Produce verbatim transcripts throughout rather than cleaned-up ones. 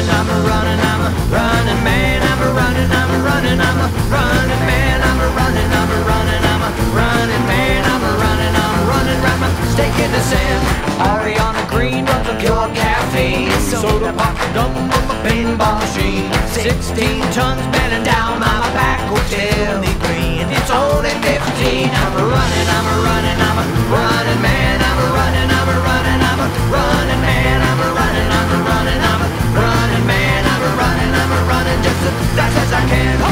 running, I'm a running, I'm a running man, I'm a running, I'm a running, I'm a running man, I'm a running, I'm a running, I'm a running man, I'm a running, I'm a running round my stake in the sand. Ariana Green runs on pure caffeine, soda pop double with a pinball machine. Sixteen tons bailing down my back, hotel me green, it's only fifteen. I'm a running, I'm a running, I'm a running man, I'm a running, I'm a running, I'm a running man, I'm a running, I'm a running, I'm a running man, I'm a running, I'm a running just as fast as I can. Hey.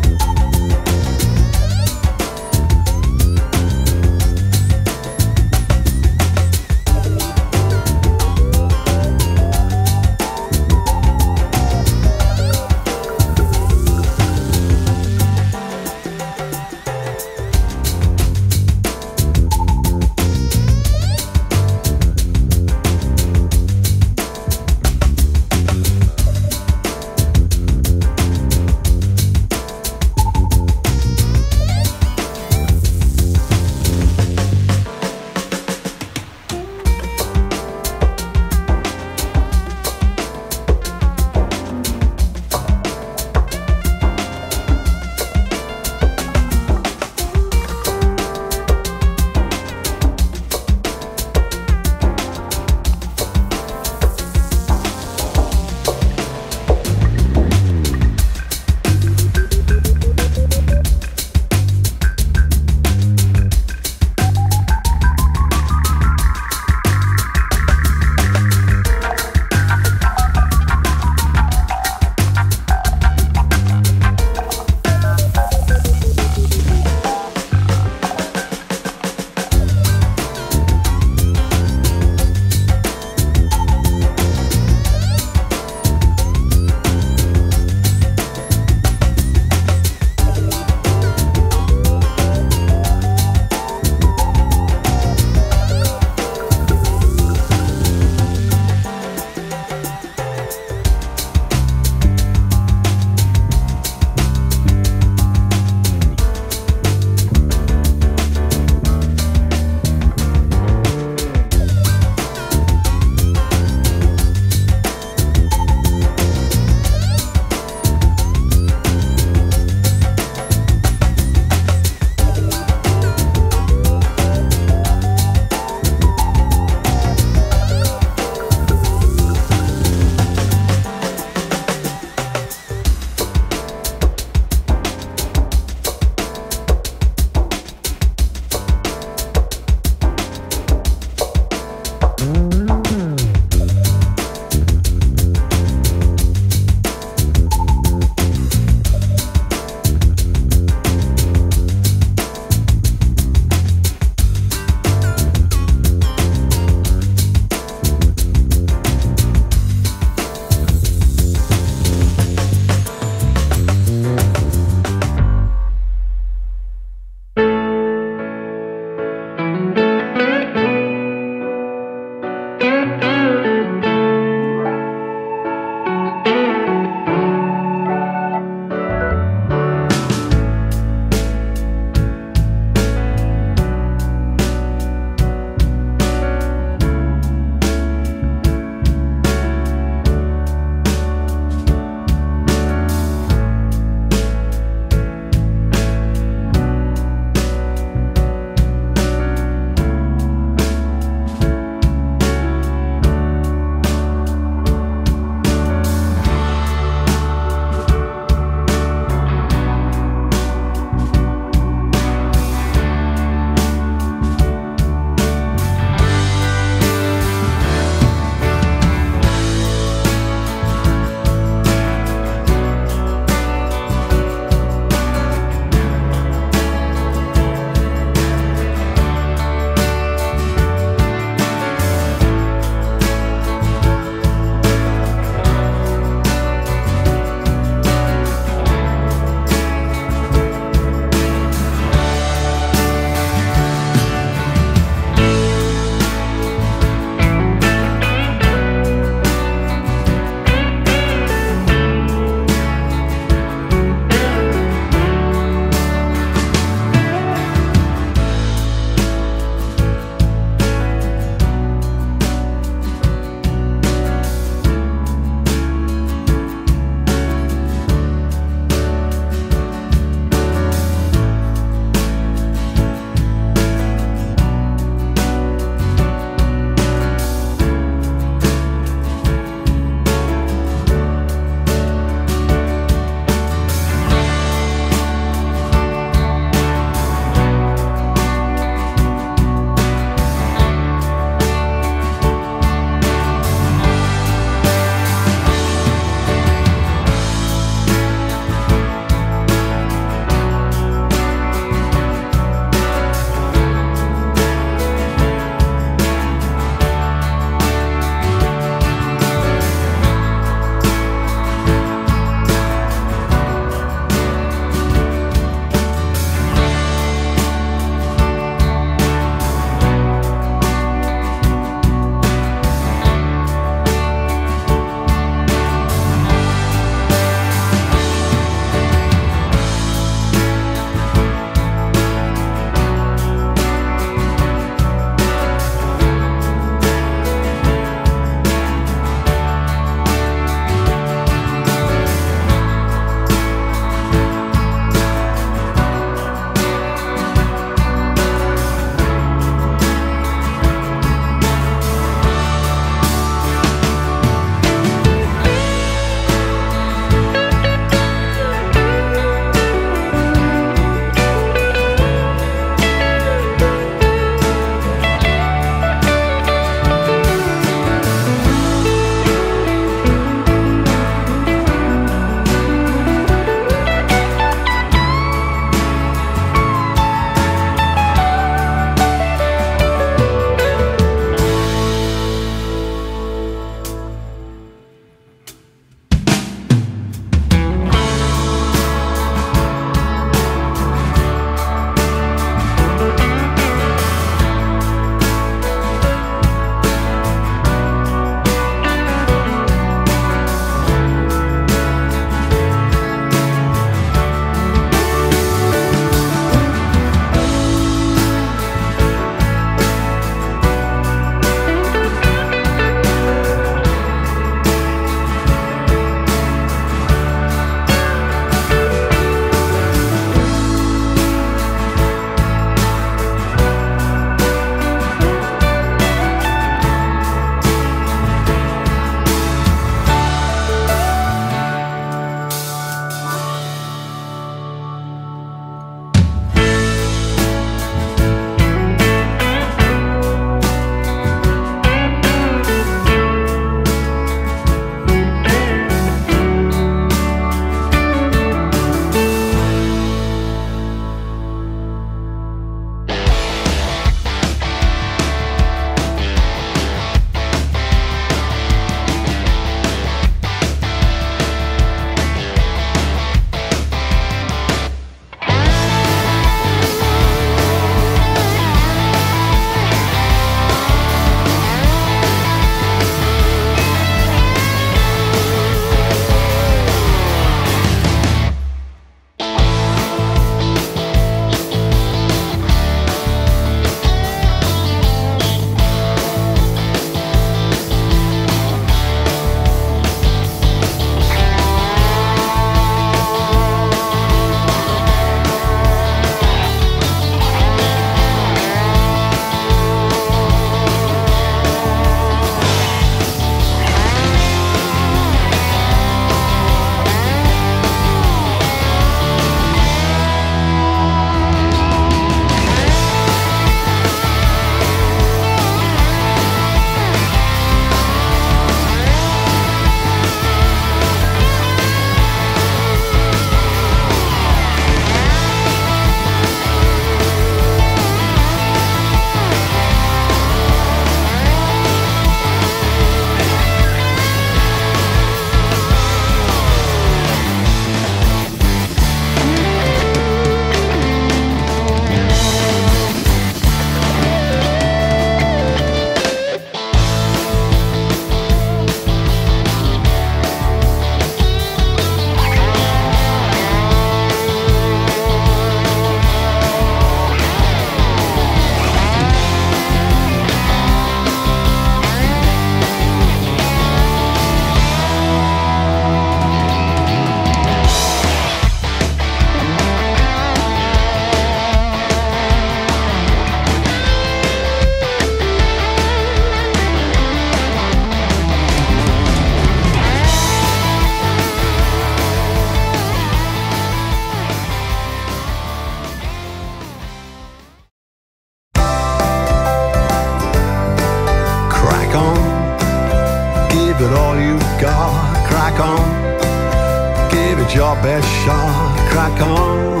Shoot your best shot, crack on,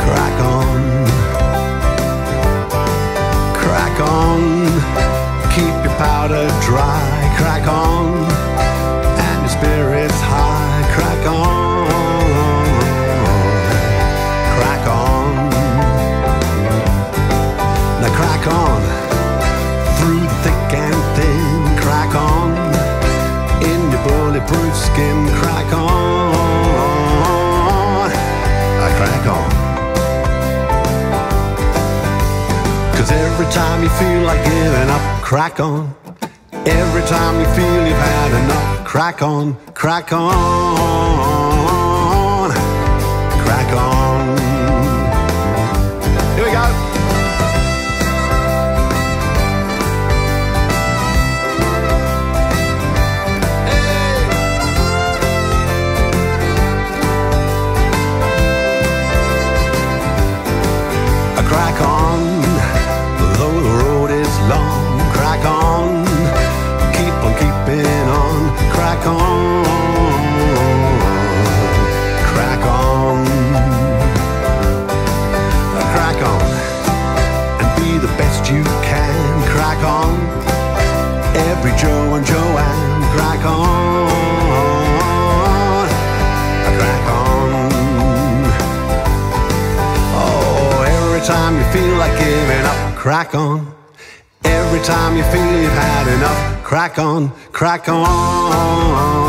crack on, crack on. Keep your powder dry, crack on, and your spirits high, crack on, crack on. Now crack on, through thick and thin, crack on, in your bulletproof skin, crack on, I crack on. Cause every time you feel like giving up, crack on. Every time you feel you've had enough, crack on, crack on, crack on. Here we go. Crack on, though the road is long, crack on, keep on keeping on, crack on, crack on, crack on, and be the best you can, crack on, every Joe and Joanne, crack on, crack on. Every time you feel like giving up, crack on. Every time you feel you've had enough, crack on, crack on.